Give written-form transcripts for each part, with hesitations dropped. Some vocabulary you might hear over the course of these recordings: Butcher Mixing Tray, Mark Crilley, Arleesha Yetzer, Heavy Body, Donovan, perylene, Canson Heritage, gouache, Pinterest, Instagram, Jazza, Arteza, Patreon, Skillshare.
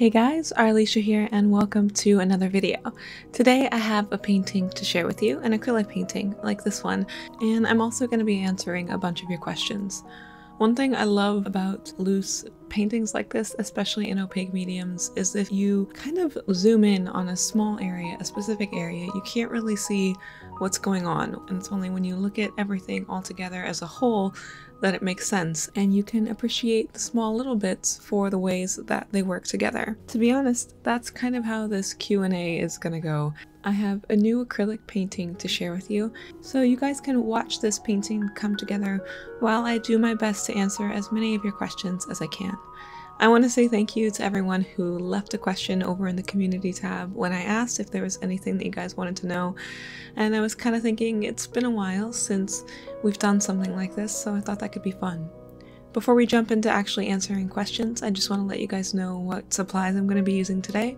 Hey guys, Arleesha here and welcome to another video. Today I have a painting to share with you, an acrylic painting like this one, and I'm also going to be answering a bunch of your questions. One thing I love about loose paintings like this, especially in opaque mediums, is if you kind of zoom in on a small area, a specific area, you can't really see what's going on, and it's only when you look at everything all together as a whole that it makes sense, and you can appreciate the small little bits for the ways that they work together. To be honest, that's kind of how this Q&A is gonna go. I have a new acrylic painting to share with you, so you guys can watch this painting come together while I do my best to answer as many of your questions as I can. I want to say thank you to everyone who left a question over in the community tab when I asked if there was anything that you guys wanted to know, and I was kind of thinking it's been a while since we've done something like this, so I thought that could be fun. Before we jump into actually answering questions, I just want to let you guys know what supplies I'm going to be using today.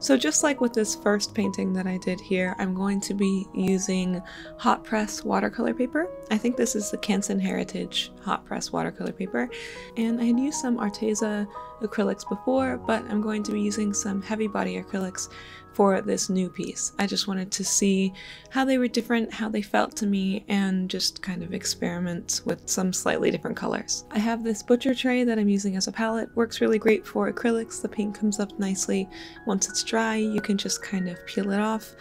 So just like with this first painting that I did here, I'm going to be using hot press watercolor paper. I think this is the Canson Heritage hot press watercolor paper, and I had used some Arteza acrylics before, but I'm going to be using some heavy body acrylics for this new piece. I just wanted to see how they were different, how they felt to me, and just kind of experiment with some slightly different colors. I have this butcher tray that I'm using as a palette. Works really great for acrylics. The paint comes up nicely. Once it's dry, you can just kind of peel it off,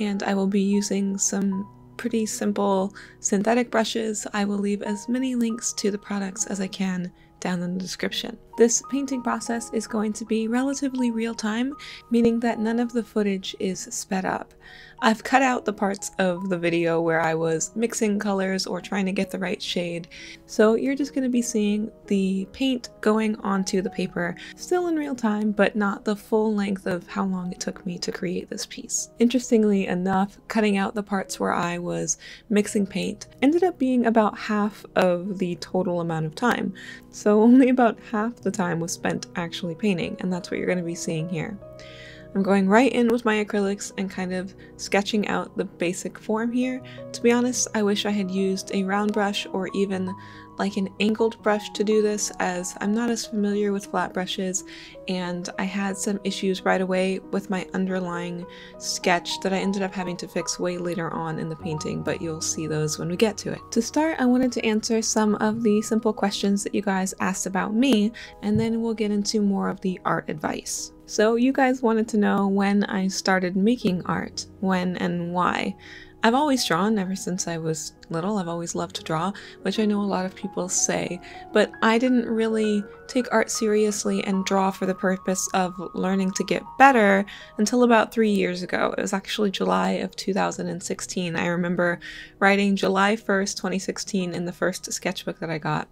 and I will be using some pretty simple synthetic brushes. I will leave as many links to the products as I can down in the description. This painting process is going to be relatively real time, meaning that none of the footage is sped up. I've cut out the parts of the video where I was mixing colors or trying to get the right shade, so you're just going to be seeing the paint going onto the paper, still in real time, but not the full length of how long it took me to create this piece. Interestingly enough, cutting out the parts where I was mixing paint ended up being about half of the total amount of time, so only about half the time was spent actually painting, and that's what you're going to be seeing here. I'm going right in with my acrylics and kind of sketching out the basic form here. To be honest, I wish I had used a round brush or even like an angled brush to do this, as I'm not as familiar with flat brushes, and I had some issues right away with my underlying sketch that I ended up having to fix way later on in the painting, but you'll see those when we get to it. To start, I wanted to answer some of the simple questions that you guys asked about me, and then we'll get into more of the art advice. So you guys wanted to know when I started making art, when and why. I've always drawn ever since I was little. I've always loved to draw, which I know a lot of people say, but I didn't really take art seriously and draw for the purpose of learning to get better until about 3 years ago. It was actually July of 2016. I remember writing July 1st, 2016 in the first sketchbook that I got.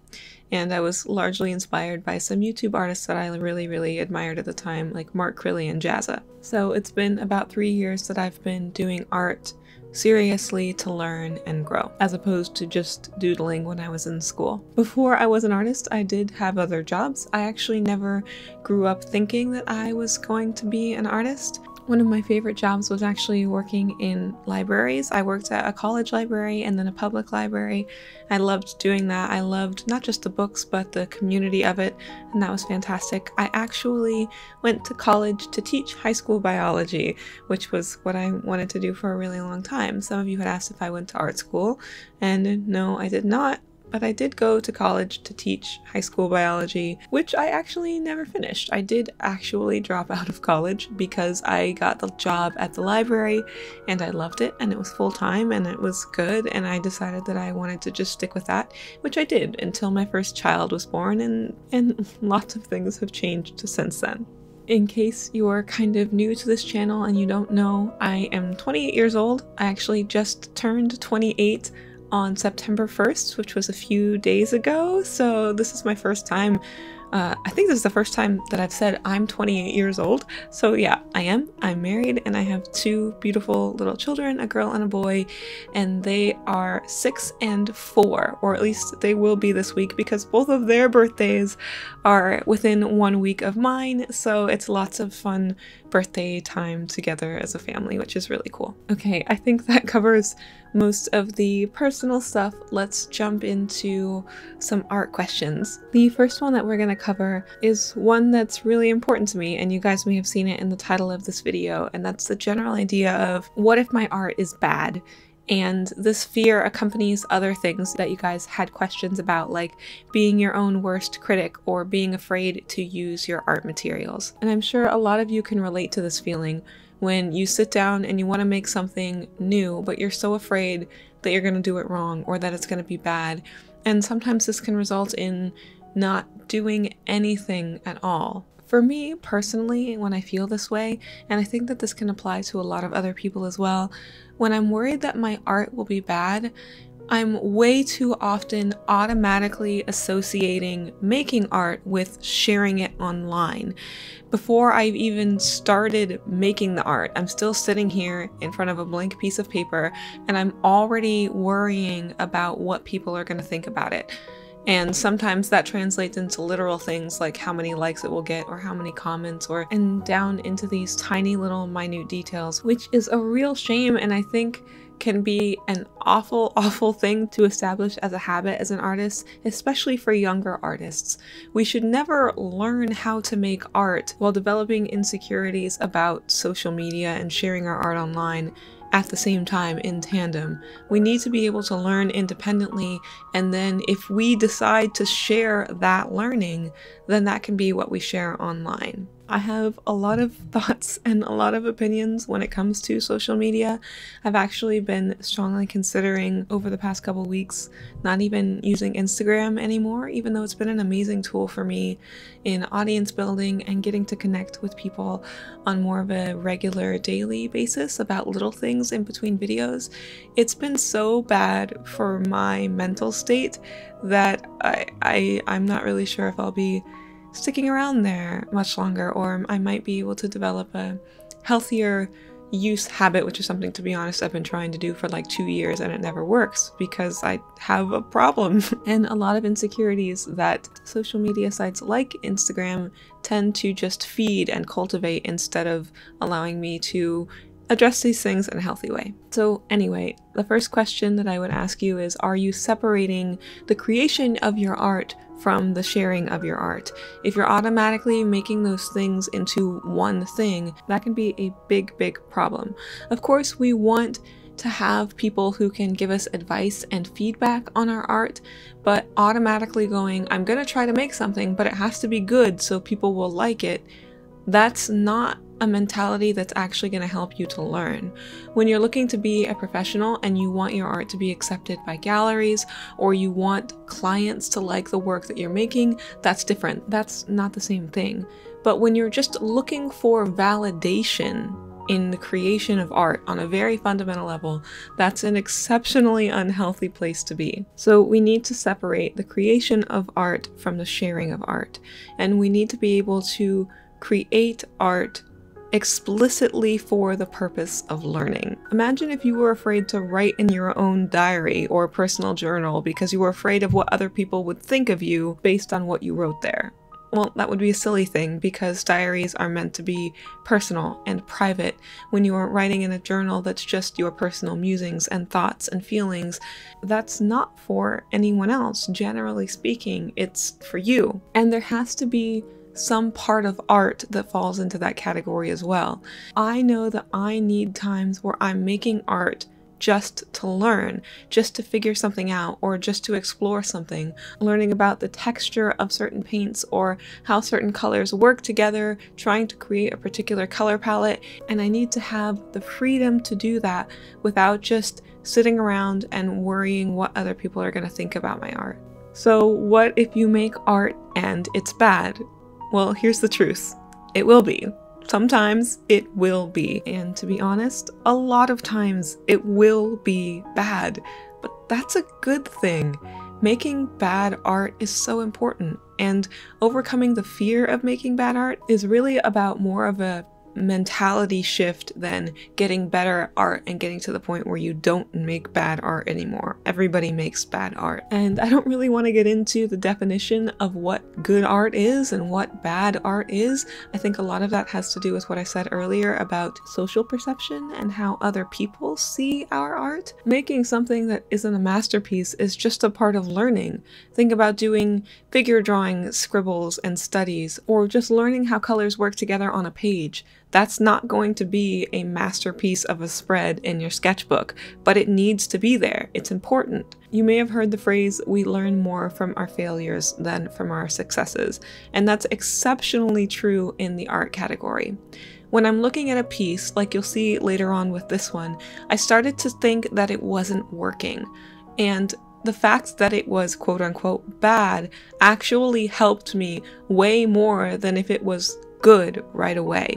And I was largely inspired by some YouTube artists that I really admired at the time, like Mark Crilley and Jazza. So it's been about 3 years that I've been doing art seriously to learn and grow, as opposed to just doodling when I was in school. Before I was an artist, I did have other jobs. I actually never grew up thinking that I was going to be an artist. One of my favorite jobs was actually working in libraries. I worked at a college library and then a public library. I loved doing that. I loved not just the books, but the community of it, and that was fantastic. I actually went to college to teach high school biology, which was what I wanted to do for a really long time. Some of you had asked if I went to art school, and no, I did not. But I did go to college to teach high school biology, which I actually never finished. I did actually drop out of college because I got the job at the library and I loved it, and it was full-time and it was good, and I decided that I wanted to just stick with that, which I did until my first child was born, and lots of things have changed since then. In case you're kind of new to this channel and you don't know, I am 28 years old. I actually just turned 28 on September 1st, which was a few days ago, so this is my first time. I think this is the first time that I've said I'm 28 years old, so yeah, I am. I'm married and I have two beautiful little children, a girl and a boy, and they are 6 and 4, or at least they will be this week because both of their birthdays are within 1 week of mine, so it's lots of fun birthday time together as a family, which is really cool. Okay, I think that covers most of the personal stuff. Let's jump into some art questions. The first one that we're going to cover is one that's really important to me, and you guys may have seen it in the title of this video, and that's the general idea of what if my art is bad? And this fear accompanies other things that you guys had questions about, like being your own worst critic or being afraid to use your art materials. And I'm sure a lot of you can relate to this feeling when you sit down and you want to make something new, but you're so afraid that you're going to do it wrong or that it's going to be bad. And sometimes this can result in not doing anything at all. For me personally, when I feel this way, and I think that this can apply to a lot of other people as well, when I'm worried that my art will be bad, I'm way too often automatically associating making art with sharing it online. Before I've even started making the art, I'm still sitting here in front of a blank piece of paper, and I'm already worrying about what people are going to think about it. And sometimes that translates into literal things like how many likes it will get or how many comments, or and down into these tiny little minute details, which is a real shame, and I think can be an awful, awful thing to establish as a habit as an artist, especially for younger artists. We should never learn how to make art while developing insecurities about social media and sharing our art online. At the same time, in tandem, we need to be able to learn independently, and then if we decide to share that learning, then that can be what we share online. I have a lot of thoughts and a lot of opinions when it comes to social media. I've actually been strongly considering over the past couple weeks not even using Instagram anymore, even though it's been an amazing tool for me in audience building and getting to connect with people on more of a regular daily basis about little things in between videos. It's been so bad for my mental state that I'm not really sure if I'll be sticking around there much longer, or I might be able to develop a healthier use habit, which is something, to be honest, I've been trying to do for like 2 years and it never works because I have a problem and a lot of insecurities that social media sites like Instagram tend to just feed and cultivate instead of allowing me to address these things in a healthy way. So anyway, the first question that I would ask you is, are you separating the creation of your art from the sharing of your art? If you're automatically making those things into one thing, that can be a big, big problem. Of course, we want to have people who can give us advice and feedback on our art, but automatically going, I'm gonna try to make something, but it has to be good so people will like it, that's not a mentality that's actually going to help you to learn. When you're looking to be a professional and you want your art to be accepted by galleries, or you want clients to like the work that you're making, that's different. That's not the same thing. But when you're just looking for validation in the creation of art on a very fundamental level, that's an exceptionally unhealthy place to be. So we need to separate the creation of art from the sharing of art. And we need to be able to create art explicitly for the purpose of learning. Imagine if you were afraid to write in your own diary or personal journal because you were afraid of what other people would think of you based on what you wrote there. Well, that would be a silly thing because diaries are meant to be personal and private. When you are writing in a journal that's just your personal musings and thoughts and feelings, that's not for anyone else. Generally speaking, it's for you. And there has to be some part of art that falls into that category as well. I know that I need times where I'm making art just to learn, just to figure something out, or just to explore something. Learning about the texture of certain paints or how certain colors work together, trying to create a particular color palette, and I need to have the freedom to do that without just sitting around and worrying what other people are going to think about my art. So what if you make art and it's bad? Well, here's the truth. It will be. Sometimes it will be. And to be honest, a lot of times it will be bad. But that's a good thing. Making bad art is so important. And overcoming the fear of making bad art is really about more of a mentality shift than getting better at art and getting to the point where you don't make bad art anymore. Everybody makes bad art. And I don't really want to get into the definition of what good art is and what bad art is. I think a lot of that has to do with what I said earlier about social perception and how other people see our art. Making something that isn't a masterpiece is just a part of learning. Think about doing figure drawing scribbles and studies, or just learning how colors work together on a page. That's not going to be a masterpiece of a spread in your sketchbook, but it needs to be there. It's important. You may have heard the phrase, we learn more from our failures than from our successes, and that's exceptionally true in the art category. When I'm looking at a piece, like you'll see later on with this one, I started to think that it wasn't working, and the fact that it was quote-unquote bad actually helped me way more than if it was good right away.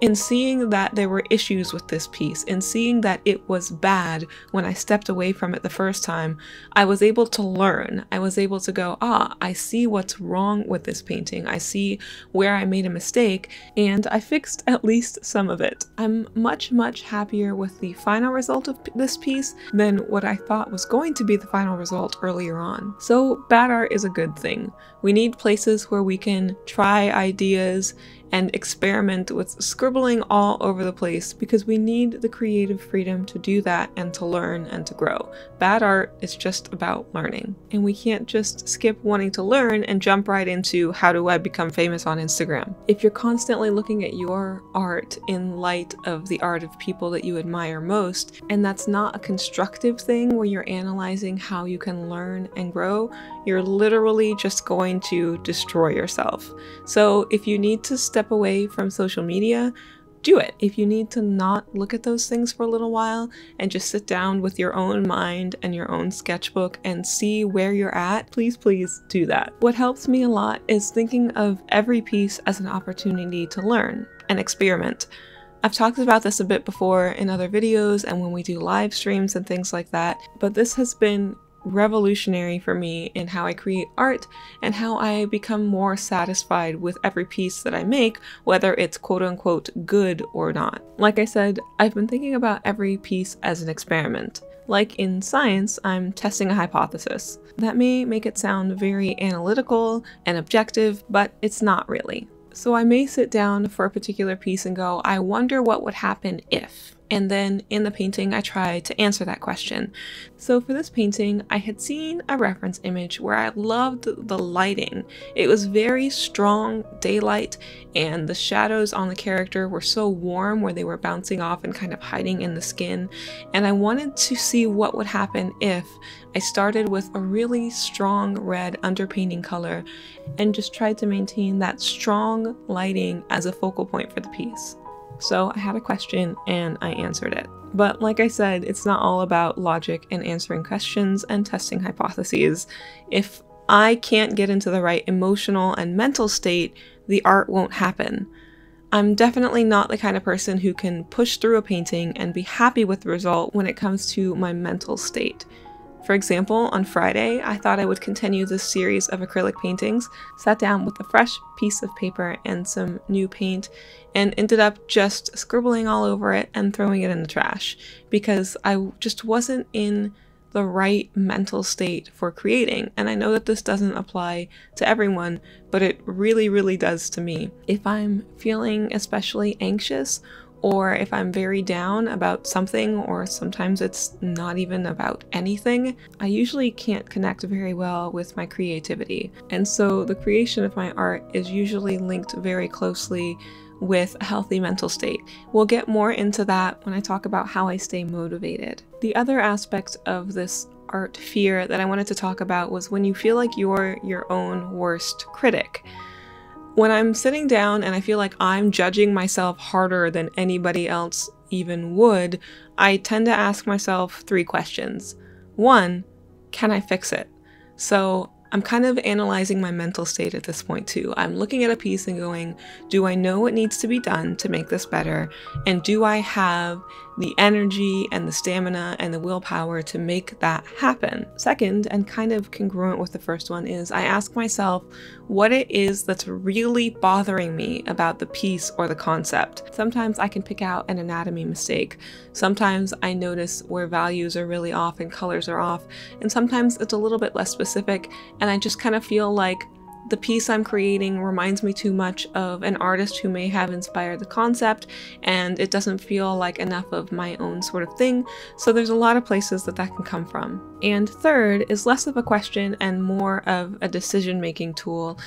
In seeing that there were issues with this piece, in seeing that it was bad when I stepped away from it the first time, I was able to learn. I was able to go, I see what's wrong with this painting. I see where I made a mistake, and I fixed at least some of it. I'm much, much happier with the final result of this piece than what I thought was going to be the final result earlier on. So bad art is a good thing. We need places where we can try ideas and experiment with scribbling all over the place, because we need the creative freedom to do that and to learn and to grow. Bad art is just about learning, and we can't just skip wanting to learn and jump right into how do I become famous on Instagram. If you're constantly looking at your art in light of the art of people that you admire most, and that's not a constructive thing where you're analyzing how you can learn and grow, you're literally just going to destroy yourself. So if you need to step away from social media, do it. If you need to not look at those things for a little while and just sit down with your own mind and your own sketchbook and see where you're at, please, please do that. What helps me a lot is thinking of every piece as an opportunity to learn and experiment. I've talked about this a bit before in other videos and when we do live streams and things like that, but this has been revolutionary for me in how I create art and how I become more satisfied with every piece that I make, whether it's quote-unquote good or not. Like I said, I've been thinking about every piece as an experiment. Like in science, I'm testing a hypothesis. That may make it sound very analytical and objective, but it's not really. So I may sit down for a particular piece and go, I wonder what would happen if. And then in the painting, I try to answer that question. So for this painting, I had seen a reference image where I loved the lighting. It was very strong daylight, and the shadows on the character were so warm where they were bouncing off and kind of hiding in the skin. And I wanted to see what would happen if I started with a really strong red underpainting color and just tried to maintain that strong lighting as a focal point for the piece. So I had a question and I answered it. But like I said, it's not all about logic and answering questions and testing hypotheses. If I can't get into the right emotional and mental state, the art won't happen. I'm definitely not the kind of person who can push through a painting and be happy with the result when it comes to my mental state. For example, on Friday, I thought I would continue this series of acrylic paintings, sat down with a fresh piece of paper and some new paint, and ended up just scribbling all over it and throwing it in the trash because I just wasn't in the right mental state for creating. And I know that this doesn't apply to everyone, but it really, really does to me. If I'm feeling especially anxious, or if I'm very down about something, or sometimes it's not even about anything, I usually can't connect very well with my creativity. And so the creation of my art is usually linked very closely with a healthy mental state. We'll get more into that when I talk about how I stay motivated. The other aspect of this art fear that I wanted to talk about was when you feel like you're your own worst critic. When I'm sitting down and I feel like I'm judging myself harder than anybody else even would, I tend to ask myself three questions. One, can I fix it? So I'm kind of analyzing my mental state at this point too. I'm looking at a piece and going, do I know what needs to be done to make this better? And do I have the energy and the stamina and the willpower to make that happen? Second, and kind of congruent with the first one, is I ask myself what it is that's really bothering me about the piece or the concept. Sometimes I can pick out an anatomy mistake. Sometimes I notice where values are really off and colors are off. And sometimes it's a little bit less specific. And I just kind of feel like the piece I'm creating reminds me too much of an artist who may have inspired the concept, and it doesn't feel like enough of my own sort of thing. So there's a lot of places that that can come from. And third is less of a question and more of a decision-making tool.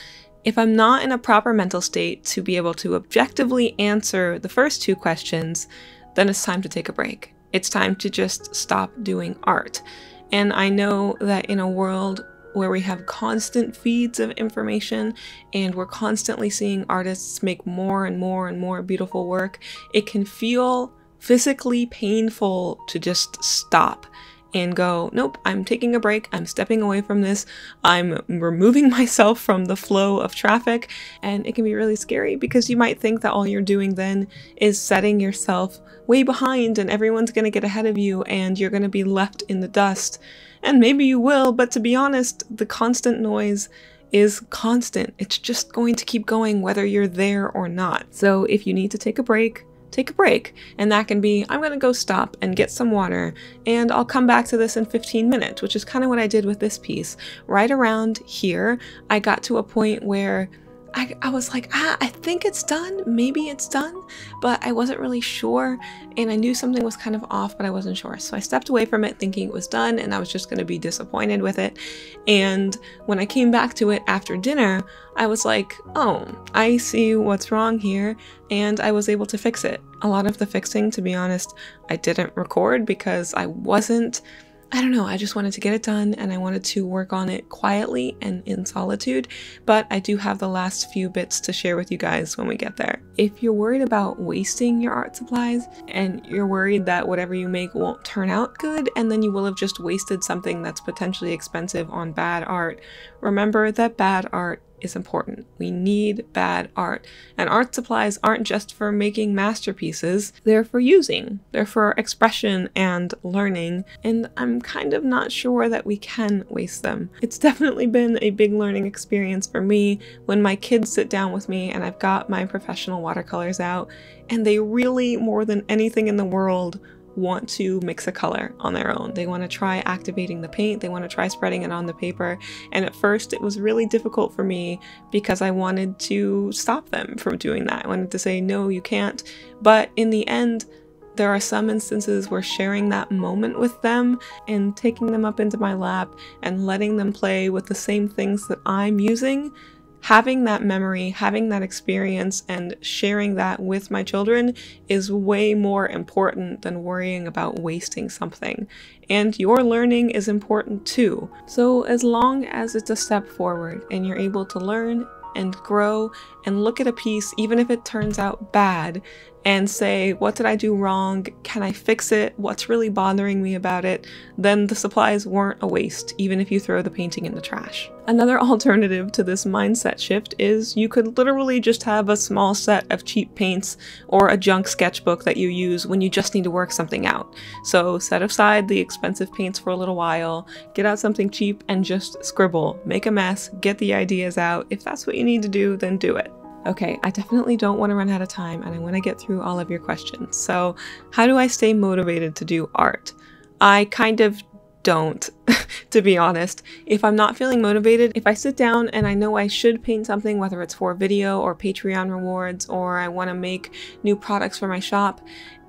If I'm not in a proper mental state to be able to objectively answer the first two questions, then it's time to take a break. It's time to just stop doing art. And I know that in a world where we have constant feeds of information and we're constantly seeing artists make more and more and more beautiful work, it can feel physically painful to just stop and go, nope, I'm taking a break, I'm stepping away from this, I'm removing myself from the flow of traffic. And it can be really scary because you might think that all you're doing then is setting yourself way behind and everyone's gonna get ahead of you and you're gonna be left in the dust. And maybe you will, but to be honest, the constant noise is constant. It's just going to keep going whether you're there or not. So if you need to take a break, take a break. And that can be, I'm gonna go stop and get some water and I'll come back to this in 15 minutes, which is kind of what I did with this piece. Right around here, I got to a point where I was like, I think it's done, maybe it's done, but I wasn't really sure. And I knew something was kind of off, but I wasn't sure. So I stepped away from it thinking it was done and I was just gonna be disappointed with it. And when I came back to it after dinner, I was like, oh, I see what's wrong here. And I was able to fix it. A lot of the fixing, to be honest, I didn't record because I don't know, I just wanted to get it done and I wanted to work on it quietly and in solitude, but I do have the last few bits to share with you guys when we get there. If you're worried about wasting your art supplies and you're worried that whatever you make won't turn out good and then you will have just wasted something that's potentially expensive on bad art, remember that bad art is important. We need bad art. And art supplies aren't just for making masterpieces, they're for using, they're for expression and learning, and I'm kind of not sure that we can waste them. It's definitely been a big learning experience for me when my kids sit down with me and I've got my professional watercolors out, and they really, more than anything in the world, want to mix a color on their own. They want to try activating the paint, they want to try spreading it on the paper, and at first it was really difficult for me because I wanted to stop them from doing that. I wanted to say, no, you can't. But in the end, there are some instances where sharing that moment with them and taking them up into my lap and letting them play with the same things that I'm using, having that memory, having that experience, and sharing that with my children is way more important than worrying about wasting something. And your learning is important too. So as long as it's a step forward and you're able to learn and grow and look at a piece, even if it turns out bad, and say, what did I do wrong? Can I fix it? What's really bothering me about it? Then the supplies weren't a waste, even if you throw the painting in the trash. Another alternative to this mindset shift is you could literally just have a small set of cheap paints or a junk sketchbook that you use when you just need to work something out. So set aside the expensive paints for a little while, get out something cheap and just scribble, make a mess, get the ideas out. If that's what you need to do, then do it. Okay, I definitely don't want to run out of time and I want to get through all of your questions. So how do I stay motivated to do art? I kind of don't, to be honest. If I'm not feeling motivated, if I sit down and I know I should paint something, whether it's for video or Patreon rewards, or I want to make new products for my shop,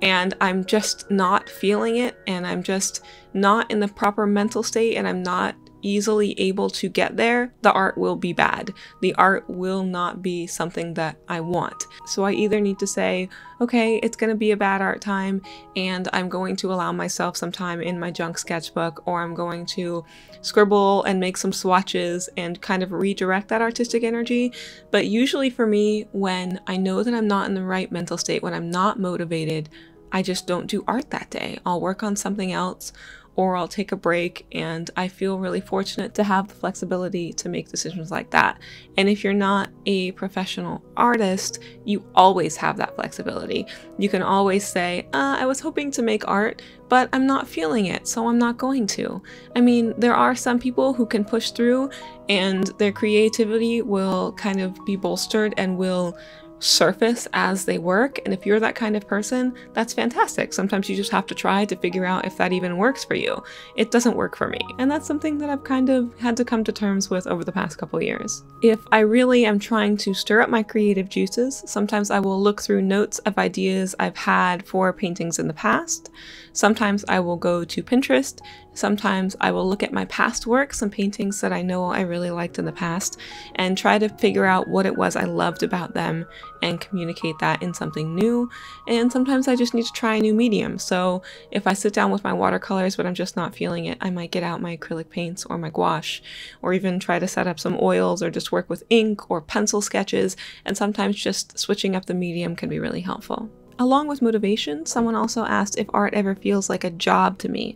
and I'm just not feeling it and I'm just not in the proper mental state and I'm not easily able to get there, the art will be bad. The art will not be something that I want. So I either need to say, okay, it's gonna be a bad art time and I'm going to allow myself some time in my junk sketchbook, or I'm going to scribble and make some swatches and kind of redirect that artistic energy. But usually for me, when I know that I'm not in the right mental state, when I'm not motivated, I just don't do art that day. I'll work on something else, or I'll take a break, and I feel really fortunate to have the flexibility to make decisions like that. And if you're not a professional artist, you always have that flexibility. You can always say, I was hoping to make art, but I'm not feeling it, so I'm not going to. I mean, there are some people who can push through and their creativity will kind of be bolstered and will surface as they work, and if you're that kind of person, that's fantastic. Sometimes you just have to try to figure out if that even works for you. It doesn't work for me, and that's something that I've kind of had to come to terms with over the past couple years. If I really am trying to stir up my creative juices, sometimes I will look through notes of ideas I've had for paintings in the past. Sometimes I will go to Pinterest. Sometimes I will look at my past work, some paintings that I know I really liked in the past, and try to figure out what it was I loved about them and communicate that in something new. And sometimes I just need to try a new medium. So if I sit down with my watercolors but I'm just not feeling it, I might get out my acrylic paints or my gouache, or even try to set up some oils, or just work with ink or pencil sketches. And sometimes just switching up the medium can be really helpful. Along with motivation, someone also asked if art ever feels like a job to me.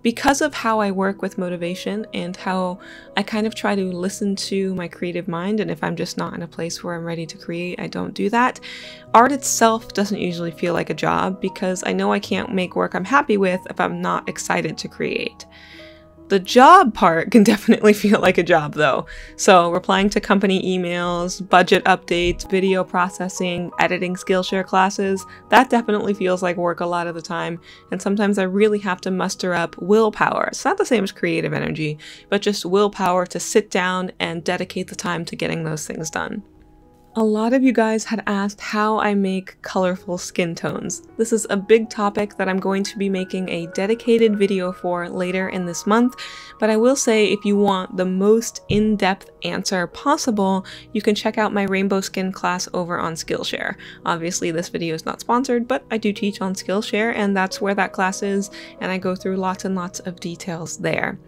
Because of how I work with motivation and how I kind of try to listen to my creative mind, and if I'm just not in a place where I'm ready to create, I don't do that. Art itself doesn't usually feel like a job because I know I can't make work I'm happy with if I'm not excited to create. The job part can definitely feel like a job though. So replying to company emails, budget updates, video processing, editing Skillshare classes, that definitely feels like work a lot of the time. And sometimes I really have to muster up willpower. It's not the same as creative energy, but just willpower to sit down and dedicate the time to getting those things done. A lot of you guys had asked how I make colorful skin tones. This is a big topic that I'm going to be making a dedicated video for later in this month, but I will say if you want the most in-depth answer possible, you can check out my rainbow skin class over on Skillshare. Obviously this video is not sponsored, but I do teach on Skillshare, and that's where that class is, and I go through lots and lots of details there.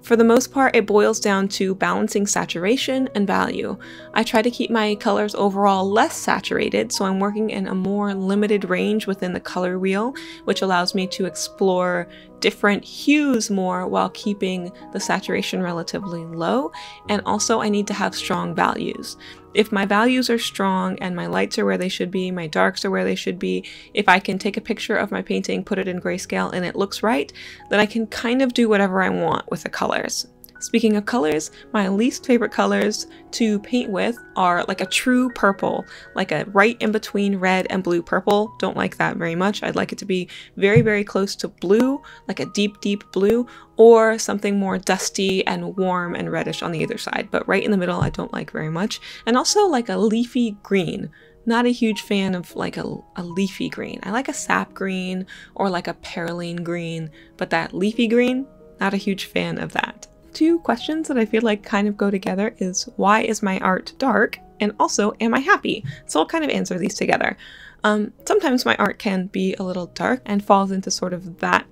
For the most part, it boils down to balancing saturation and value. I try to keep my colors overall less saturated, so I'm working in a more limited range within the color wheel, which allows me to explore different hues more while keeping the saturation relatively low. And also I need to have strong values. If my values are strong and my lights are where they should be, my darks are where they should be, if I can take a picture of my painting, put it in grayscale and it looks right, then I can kind of do whatever I want with the colors. Speaking of colors, my least favorite colors to paint with are like a true purple, like a right in between red and blue purple. Don't like that very much. I'd like it to be very, very close to blue, like a deep, deep blue, or something more dusty and warm and reddish on the other side. But right in the middle, I don't like very much. And also like a leafy green. Not a huge fan of like a leafy green. I like a sap green or like a perylene green, but that leafy green, not a huge fan of that. Two questions that I feel like kind of go together is, why is my art dark? And also, am I happy? So I'll kind of answer these together. Sometimes my art can be a little dark and falls into sort of that,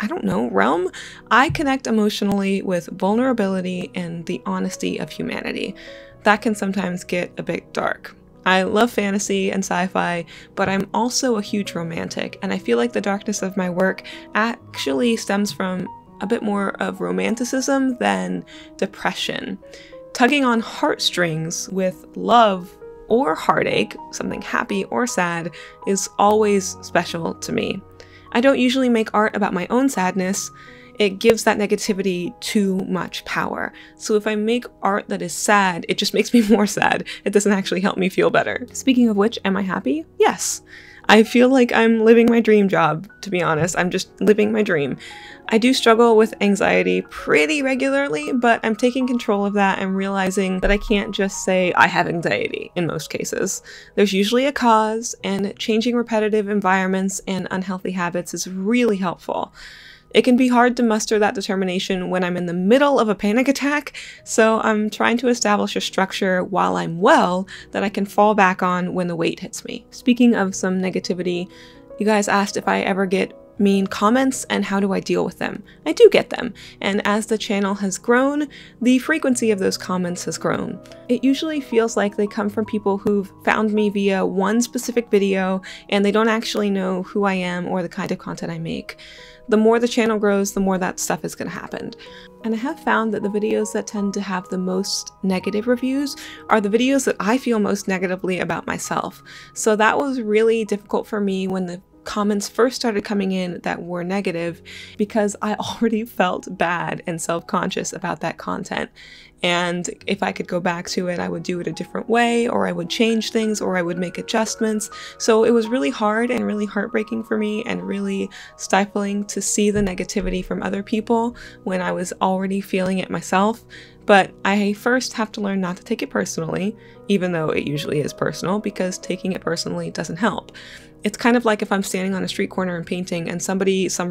I don't know, realm. I connect emotionally with vulnerability and the honesty of humanity. That can sometimes get a bit dark. I love fantasy and sci-fi, but I'm also a huge romantic, and I feel like the darkness of my work actually stems from a bit more of romanticism than depression. Tugging on heartstrings with love or heartache, something happy or sad, is always special to me. I don't usually make art about my own sadness. It gives that negativity too much power. So if I make art that is sad, it just makes me more sad. It doesn't actually help me feel better. Speaking of which, am I happy? Yes. I feel like I'm living my dream job, to be honest. I'm just living my dream. I do struggle with anxiety pretty regularly, but I'm taking control of that and realizing that I can't just say I have anxiety in most cases. There's usually a cause, and changing repetitive environments and unhealthy habits is really helpful. It can be hard to muster that determination when I'm in the middle of a panic attack, so I'm trying to establish a structure while I'm well that I can fall back on when the weight hits me. Speaking of some negativity, you guys asked if I ever get mean comments and how do I deal with them? I do get them, and as the channel has grown, the frequency of those comments has grown. It usually feels like they come from people who've found me via one specific video and they don't actually know who I am or the kind of content I make. The more the channel grows, the more that stuff is going to happen. And I have found that the videos that tend to have the most negative reviews are the videos that I feel most negatively about myself. So that was really difficult for me when the comments first started coming in that were negative, because I already felt bad and self-conscious about that content. And if I could go back to it, I would do it a different way, or I would change things, or I would make adjustments. So it was really hard and really heartbreaking for me and really stifling to see the negativity from other people when I was already feeling it myself. But I first have to learn not to take it personally, even though it usually is personal, because taking it personally doesn't help. It's kind of like if I'm standing on a street corner and painting and some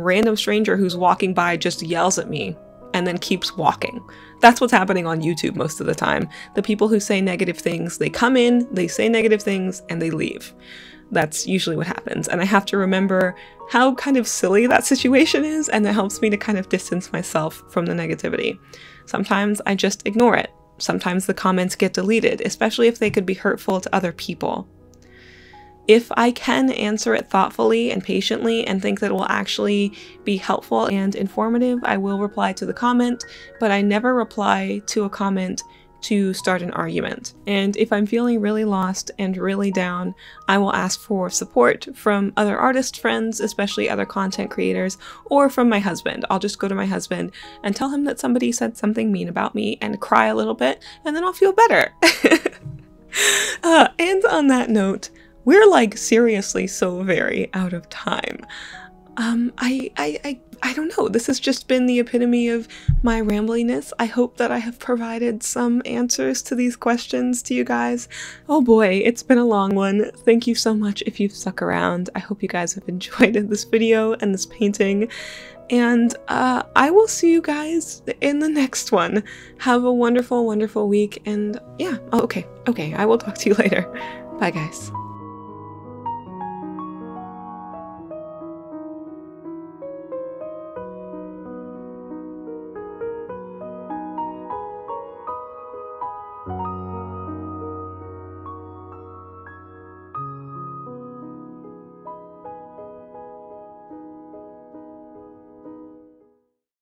random stranger who's walking by just yells at me and then keeps walking. That's what's happening on YouTube most of the time. The people who say negative things, they come in, they say negative things, and they leave. That's usually what happens. And I have to remember how kind of silly that situation is, and that helps me to kind of distance myself from the negativity. Sometimes I just ignore it. Sometimes the comments get deleted, especially if they could be hurtful to other people. If I can answer it thoughtfully and patiently and think that it will actually be helpful and informative, I will reply to the comment, but I never reply to a comment to start an argument. And if I'm feeling really lost and really down, I will ask for support from other artist friends, especially other content creators, or from my husband. I'll just go to my husband and tell him that somebody said something mean about me and cry a little bit, and then I'll feel better. And on that note, we're like seriously so very out of time. I don't know. This has just been the epitome of my rambliness. I hope that I have provided some answers to these questions to you guys. Oh boy, it's been a long one. Thank you so much if you've stuck around. I hope you guys have enjoyed this video and this painting. And I will see you guys in the next one. Have a wonderful, wonderful week. And yeah, oh, okay. I will talk to you later. Bye guys.